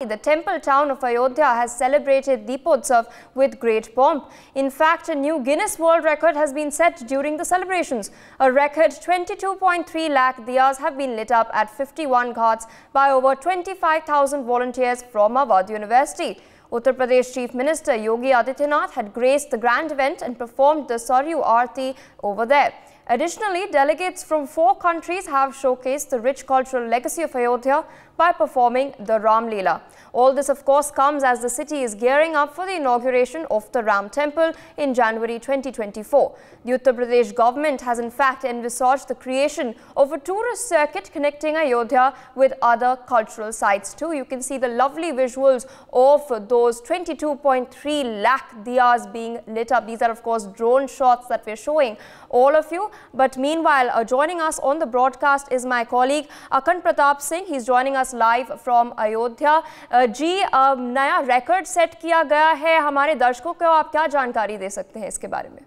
The temple town of Ayodhya has celebrated Deepotsav with great pomp. In fact, a new Guinness World Record has been set during the celebrations. A record 22.3 lakh diyas have been lit up at 51 ghats by over 25,000 volunteers from Avadh University. Uttar Pradesh Chief Minister Yogi Adityanath had graced the grand event and performed the Saryu Aarti over there. Additionally, delegates from 4 countries have showcased the rich cultural legacy of Ayodhya by performing the Ram Lila. All this, of course, comes as the city is gearing up for the inauguration of the Ram Temple in January 2024. The Uttar Pradesh government has in fact envisaged the creation of a tourist circuit connecting Ayodhya with other cultural sites too. You can see the lovely visuals of those 22.3 lakh diyas being lit up. These are, of course, drone shots that we're showing all of you. But meanwhile, joining us on the broadcast is my colleague Akhand Pratap Singh. He's joining us live from Ayodhya. नया record set किया गया है. हमारे दर्शकों को आप क्या जानकारी दे सकते हैं इसके बारे में?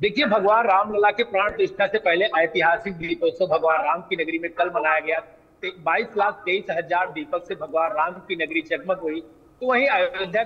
देखिए, भगवान रामलला के प्राण प्रतिष्ठा से पहले ऐतिहासिक दीपोत्सव भगवान राम की नगरी में कल मनाया गया. 22,23,000 दीपक से भगवान राम की नगरी चकमक हुई. तो वहीं अयोध्या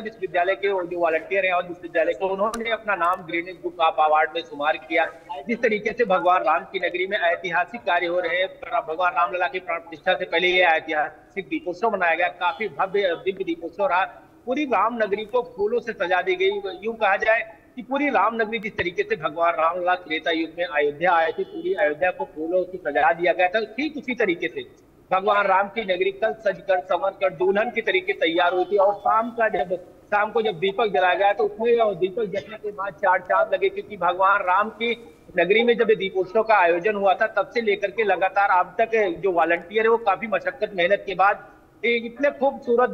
विश्वविद्यालय के जो वॉलंटियर हैं और विश्वविद्यालय को उन्होंने अपना नाम ग्रीनिस बुक ऑफ अवार्ड में शुमार किया. जिस तरीके से भगवान राम की नगरी में ऐतिहासिक कार्य हो रहे हैं, भगवान रामलला की प्राण प्रतिष्ठा से पहले यह ऐतिहासिक दीपोत्सव मनाया गया. काफी भव्य दिव्य दीपोत्सव रहा. पूरी राम नगरी को फूलों से सजा दी गई. यूं कहा जाए कि पूरी राम नगरी जिस तरीके से भगवान रामलला त्रेता युग में अयोध्या आए थे, पूरी अयोध्या को फूलों से सजा दिया गया था. ठीक उसी तरीके से भगवान राम की नगरी कल सजकर संवर कर दुल्हन की तरीके तैयार हुई थी. और शाम को जब दीपक जलाया गया तो उसमें दीपक जलने के बाद 4 चांद लगे, क्योंकि भगवान राम की नगरी में जब दीपोत्सव का आयोजन हुआ था तब से लेकर के लगातार अब तक जो वॉलंटियर है वो काफी मशक्कत मेहनत के बाद इतने खूबसूरत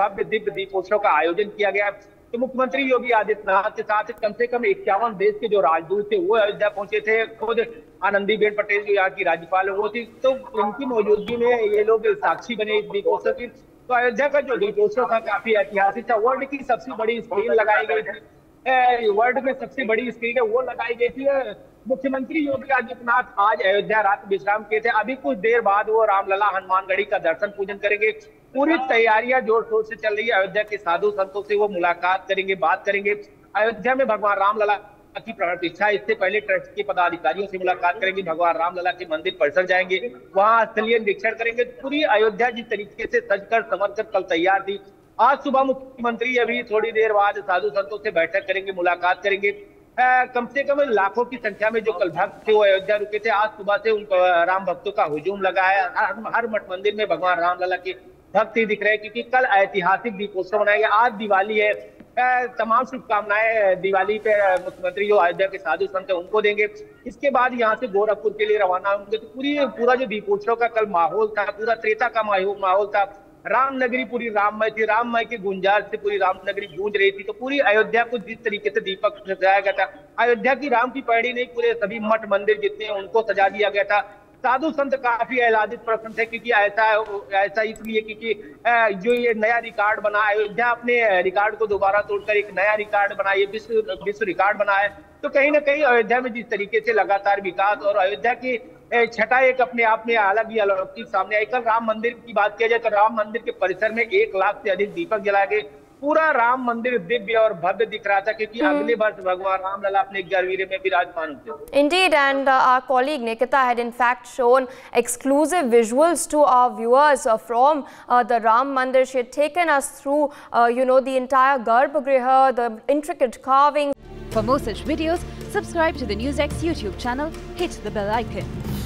भव्य दिव्य दीपोत्सव का आयोजन किया गया. तो मुख्यमंत्री योगी आदित्यनाथ के साथ कम से कम 51 देश के जो राजदूत थे वो अयोध्या पहुंचे थे. खुद आनंदीबेन पटेल जो यहाँ की राज्यपाल है वो थी, तो उनकी मौजूदगी में ये लोग साक्षी बने इस दीपोत्सव की. तो अयोध्या का जो दीपोत्सव था काफी ऐतिहासिक था. वर्ल्ड की सबसे बड़ी स्क्रीन लगाई गई थी, वर्ल्ड में सबसे बड़ी स्क्रीन है वो लगाई गई थी. मुख्यमंत्री योगी आदित्यनाथ आज अयोध्या रात विश्राम किए थे. अभी कुछ देर बाद वो रामलला हनुमानगढ़ी का दर्शन पूजन करेंगे. पूरी तैयारियां जोर शोर से चल रही है. अयोध्या के साधु संतों से वो मुलाकात करेंगे, बात करेंगे. अयोध्या में भगवान रामलला की प्राण प्रतिष्ठा इससे पहले ट्रस्ट के पदाधिकारियों से मुलाकात करेंगे. भगवान रामलला के मंदिर परिसर जाएंगे, वहां स्थलीय निरीक्षण करेंगे. पूरी अयोध्या जिस तरीके से सजकर संवर कर कल तैयार थी, आज सुबह मुख्यमंत्री अभी थोड़ी देर बाद साधु संतों से बैठक करेंगे, मुलाकात करेंगे. कम से कम लाखों की संख्या में जो कल भक्त थे वो अयोध्या रुके थे. आज सुबह से उन राम भक्तों का हुजूम लगा है. हर मठ मंदिर में भगवान रामलला के भक्त ही दिख रहे हैं, क्योंकि कल ऐतिहासिक दीपोत्सव मनाया गया. आज दिवाली है, तमाम शुभकामनाएं दिवाली पे मुख्यमंत्री जो अयोध्या के साधु संत उनको देंगे. इसके बाद यहाँ से गोरखपुर के लिए रवाना होंगे. तो पूरा जो दीपोत्सव का कल माहौल था, पूरा त्रेता का माहौल था. रामनगरी पूरी राममय थी. राममय के गुंजार से पूरी रामनगरी गूंज रही थी. तो पूरी अयोध्या को जिस तरीके से दीपक सजाया गया था, अयोध्या की राम की पैड़ी नहीं, पूरे सभी मठ मंदिर जितने हैं उनको सजा दिया गया था. साधु संत काफी आह्लादित प्रसन्न थे, क्योंकि ऐसा इसलिए क्योंकि जो ये नया रिकॉर्ड बना, अयोध्या अपने रिकॉर्ड को दोबारा तोड़कर एक नया रिकॉर्ड बना, ये विश्व रिकॉर्ड बना है. तो कहीं ना कहीं अयोध्या में जिस तरीके से लगातार विकास और अयोध्या की छठा एक अपने आप में अलग ही अलौकिक सामने आई. कल राम मंदिर की बात किया जाए तो राम मंदिर के परिसर में 1 लाख से अधिक दीपक जलाए गए. पूरा राम मंदिर दिव्य और भव्य दिख रहा था, क्योंकि अगले वर्ष भगवान रामलला अपने गर्भगृह में विराजमान होते हैं. Indeed, and our colleague Nikita had in fact shown exclusive visuals to our viewers from the Ram Mandir. She had taken us through, the entire Garbhagriha, the intricate carving. For more such videos, subscribe to the NewsX YouTube channel. Hit the bell icon.